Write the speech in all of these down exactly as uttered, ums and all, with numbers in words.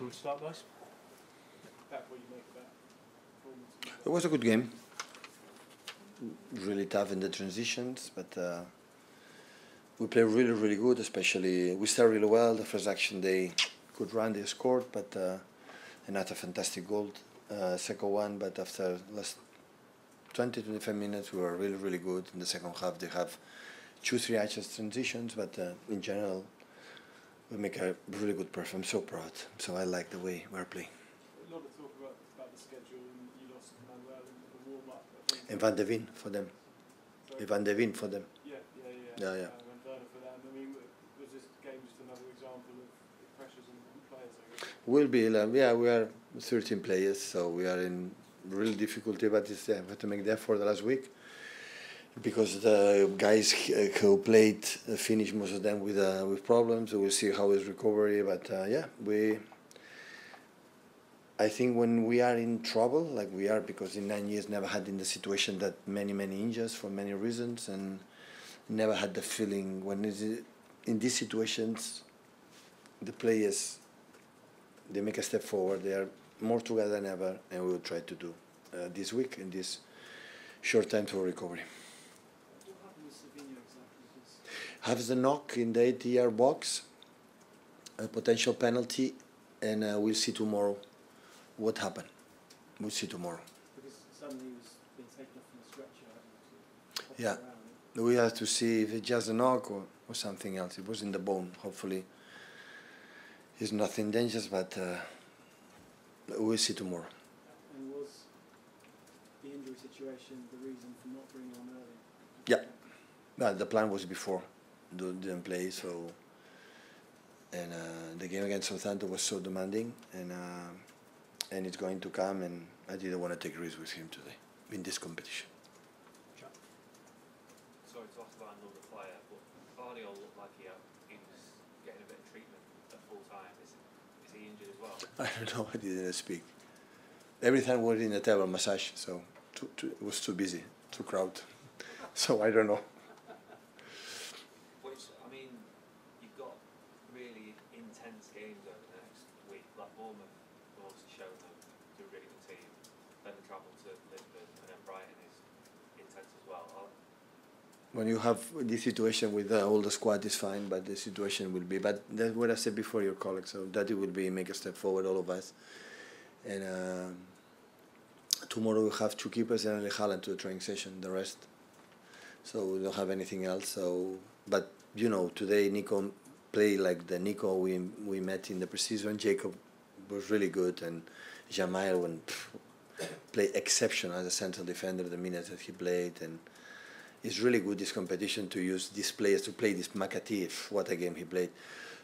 Shall we start, guys? It was a good game. Really tough in the transitions, but uh, we played really, really good. Especially we started really well. The first action, they good run, they scored, but uh, another fantastic goal. Uh, second one, but after last twenty to twenty-five minutes, we were really, really good. In the second half, they have two, three actions transitions, but uh, in general, we make a really good performance. I'm so proud. So I like the way we're playing. A lot of talk about, about the schedule, and you lost Manuel in the warm-up. And Van de Veen for them. Sorry? Van de Veen for them. Yeah, yeah, yeah. Yeah, yeah. Um, and Werner for them. I mean, was this game just another example of the pressures on the players? I guess? Will be. Um, yeah, we are thirteen players, so we are in real difficulty, but it's, uh, we have to make the effort the last week. Because the guys who played finished most of them with uh, with problems. We'll see how is recovery, but uh, yeah, we. I think when we are in trouble, like we are, because in nine years never had in the situation that many many injuries for many reasons, and never had the feeling when is it, in these situations, the players, they make a step forward. They are more together than ever, and we will try to do uh, this week in this short time for recovery. Have the knock in the eight-yard box, a potential penalty, and uh, we'll see tomorrow what happened. We'll see tomorrow. Because suddenly he was being taken off from the stretcher. Yeah, around. We have to see if it's just a knock or, or something else. It was in the bone. Hopefully, it's nothing dangerous, but uh, we'll see tomorrow. And was the injury situation the reason for not bringing on early? Yeah, no, the plan was before. Didn't play, so and uh, the game against Southampton was so demanding, and uh, and it's going to come, and I didn't want to take risks with him today in this competition. Sure. Sorry to ask about another player, but Gvardiol looked like he, had, he was getting a bit of treatment at full time. Is, is he injured as well? I don't know. I didn't speak. Every time we were in the table massage, so too, too, it was too busy, too crowded. So I don't know. Games over the next week, like Bournemouth will obviously show them to a really good team. Then the travel to Lisbon and then Brighton is intense as well. I'll when you have this situation with uh, all the squad is fine, but the situation will be. But that's what I said before, your colleague. So that it will be make a step forward, all of us. And uh, tomorrow we have two keepers and only Haaland to the training session. The rest, so we don't have anything else. So, but you know, today Nico. Play like the Nico we we met in the preseason. Jacob was really good, and Jamal went pff, play exceptional as a central defender. The minutes that he played, and it's really good this competition to use these players to play this Mcatee. What a game he played!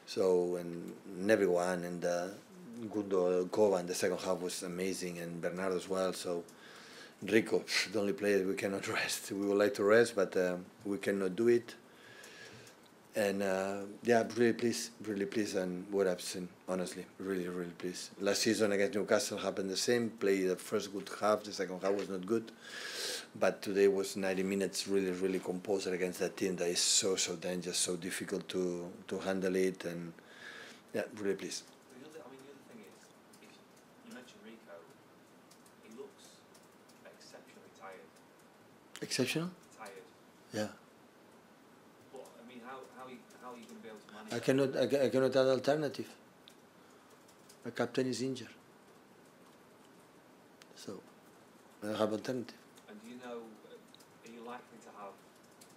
So and, and everyone and uh, Gundo Kova in the second half was amazing, and Bernardo as well. So Rico, pff, the only player we cannot rest. We would like to rest, but uh, we cannot do it. And uh, yeah, really pleased, really pleased on what I've seen, honestly, really, really pleased. Last season against Newcastle happened the same, played the first good half, the second half was not good, but today was ninety minutes really, really composed against that team that is so, so dangerous, so difficult to, to handle it, and yeah, really pleased. I mean, the other thing is, if you mentioned Rico, he looks exceptionally tired. Exceptional? Tired. Yeah. I cannot. I, I cannot add alternative. My captain is injured, so I don't have alternative. And do you know? Are you likely to have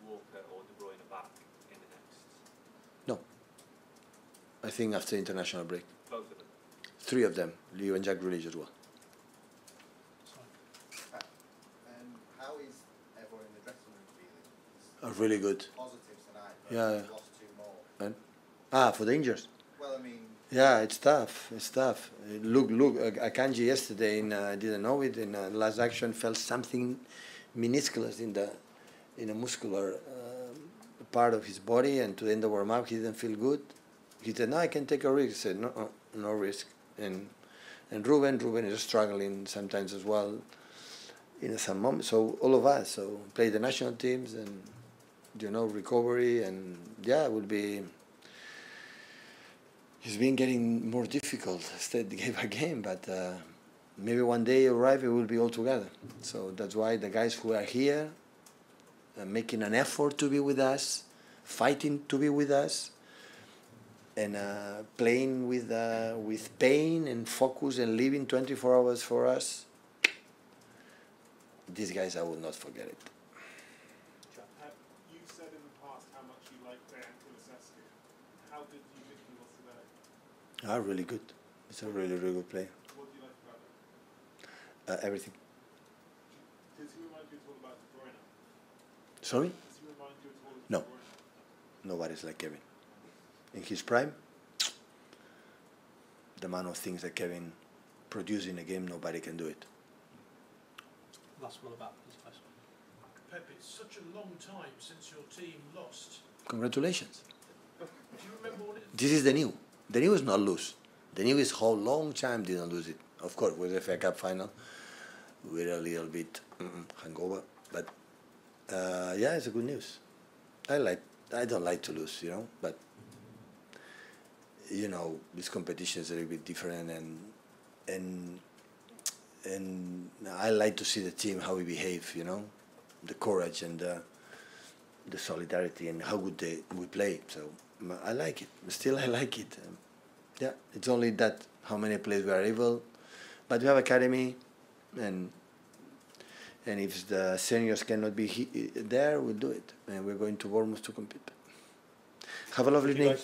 Walker or De Bruyne back in the next? No. I think after international break. Both of them. Three of them. Leo and Jack Grealish as well. Sorry. Um, how is everyone in the dressing room feeling? Oh, really good. Positive tonight. Yeah. yeah. And, ah, for the injuries. Well, I mean. Yeah, it's tough. It's tough. Look, look. Akanji yesterday, in, uh, didn't know it. In uh, last action, felt something minuscule in the, in a muscular uh, part of his body, and to end the warm up, he didn't feel good. He said, "No, I can take a risk." He said, "No, no, no risk." And and Ruben, Ruben is struggling sometimes as well, in some moments. So all of us, so play the national teams and. You know, recovery, and yeah, it will be it's been getting more difficult instead game by game, but uh, maybe one day arrive it will be all together. So that's why the guys who are here are making an effort to be with us, fighting to be with us, and uh, playing with, uh, with pain and focus and living twenty-four hours for us. These guys, I will not forget it. You said in the past how much you liked Kevin. How good do you think he was today? Ah, really good. He's a really, really good player. What do you like about him? Uh, everything. Does he remind you at all about De Bruyne? Sorry? Does he remind you at all of No. De Bruyne? Nobody's like Kevin. In his prime, the amount of things that Kevin produced in a game, nobody can do it. Last one about his first one. Pep, it's such a long time since your team lost. Congratulations. Do you remember what it is? This is the new. The new is not lose. The new is how long time didn't lose it. Of course, with the F A Cup final, we're a little bit mm-mm, hangover. But uh, yeah, it's a good news. I like. I don't like to lose, you know. But you know, this competition is a little bit different, and and. And I like to see the team, how we behave, you know, the courage and the, the solidarity and how good they, we play. So I like it. Still, I like it. Um, yeah, it's only that how many players we are able. But we have academy, and and if the seniors cannot be he there, we'll do it. And we're going to Bournemouth to compete. Have a lovely evening.